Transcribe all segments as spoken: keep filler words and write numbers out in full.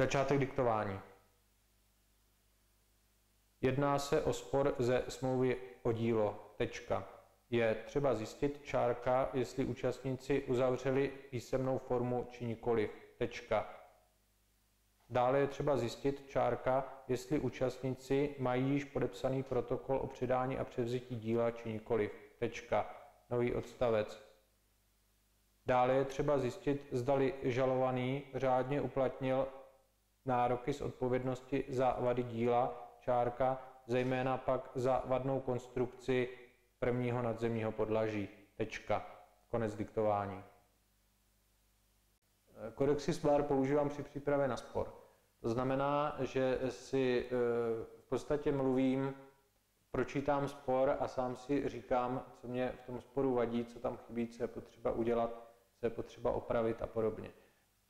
Začátek diktování. Jedná se o spor ze smlouvy o dílo. Tečka. Je třeba zjistit čárka, jestli účastníci uzavřeli písemnou formu či nikoliv. Tečka. Dále je třeba zjistit čárka, jestli účastníci mají již podepsaný protokol o předání a převzetí díla či nikoliv. Tečka. Nový odstavec. Dále je třeba zjistit, zdali žalovaný řádně uplatnil nároky z odpovědnosti za vady díla, čárka, zejména pak za vadnou konstrukci prvního nadzemního podlaží. Tečka. Konec diktování. Kodexi Splar používám při přípravě na spor. To znamená, že si v podstatě mluvím, pročítám spor a sám si říkám, co mě v tom sporu vadí, co tam chybí, co je potřeba udělat, co je potřeba opravit a podobně.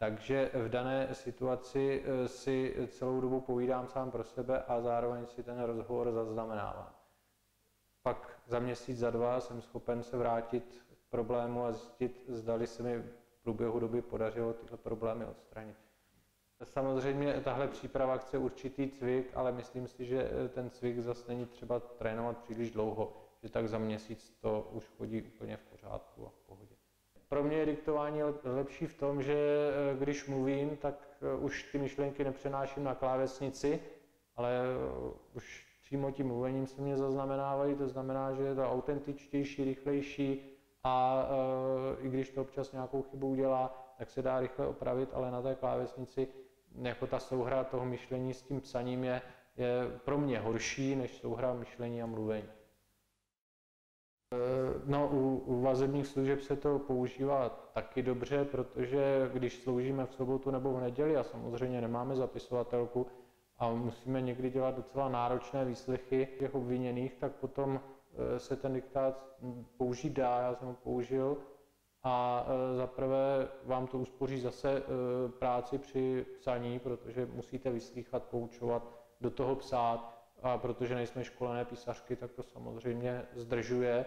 Takže v dané situaci si celou dobu povídám sám pro sebe a zároveň si ten rozhovor zaznamenávám. Pak za měsíc, za dva jsem schopen se vrátit k problému a zjistit, zdali se mi v průběhu doby podařilo tyhle problémy odstranit. Samozřejmě tahle příprava chce určitý cvik, ale myslím si, že ten cvik zase není třeba trénovat příliš dlouho, že tak za měsíc to už chodí úplně v pořádku a v pohodě. Pro mě je diktování lepší v tom, že když mluvím, tak už ty myšlenky nepřenáším na klávesnici, ale už přímo tím mluvením se mě zaznamenávají, to znamená, že je to autentičtější, rychlejší a i když to občas nějakou chybu udělá, tak se dá rychle opravit, ale na té klávesnici jako ta souhra toho myšlení s tím psaním je, je pro mě horší než souhra myšlení a mluvení. No, u vazebních služeb se to používá taky dobře, protože když sloužíme v sobotu nebo v neděli a samozřejmě nemáme zapisovatelku a musíme někdy dělat docela náročné výslechy těch obviněných, tak potom se ten diktát použít dá, já jsem ho použil a zaprvé vám to uspoří zase práci při psaní, protože musíte vyslýchat, poučovat, do toho psát. A protože nejsme školené písařky, tak to samozřejmě zdržuje.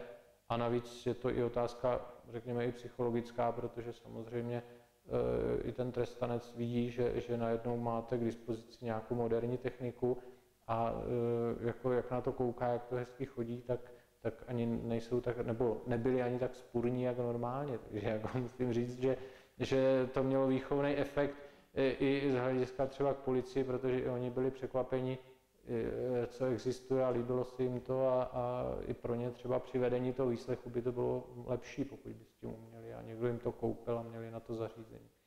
A navíc je to i otázka, řekněme, i psychologická, protože samozřejmě e, i ten trestanec vidí, že, že najednou máte k dispozici nějakou moderní techniku a e, jako, jak na to kouká, jak to hezky chodí, tak, tak ani nejsou tak, nebo nebyli ani tak spurní, jak normálně. Takže jako musím říct, že, že to mělo výchovný efekt i, i z hlediska třeba k policii, protože oni byli překvapeni, co existuje a líbilo se jim to a, a i pro ně třeba při vedení toho výslechu by to bylo lepší, pokud by s tím uměli a někdo jim to koupil a měli na to zařízení.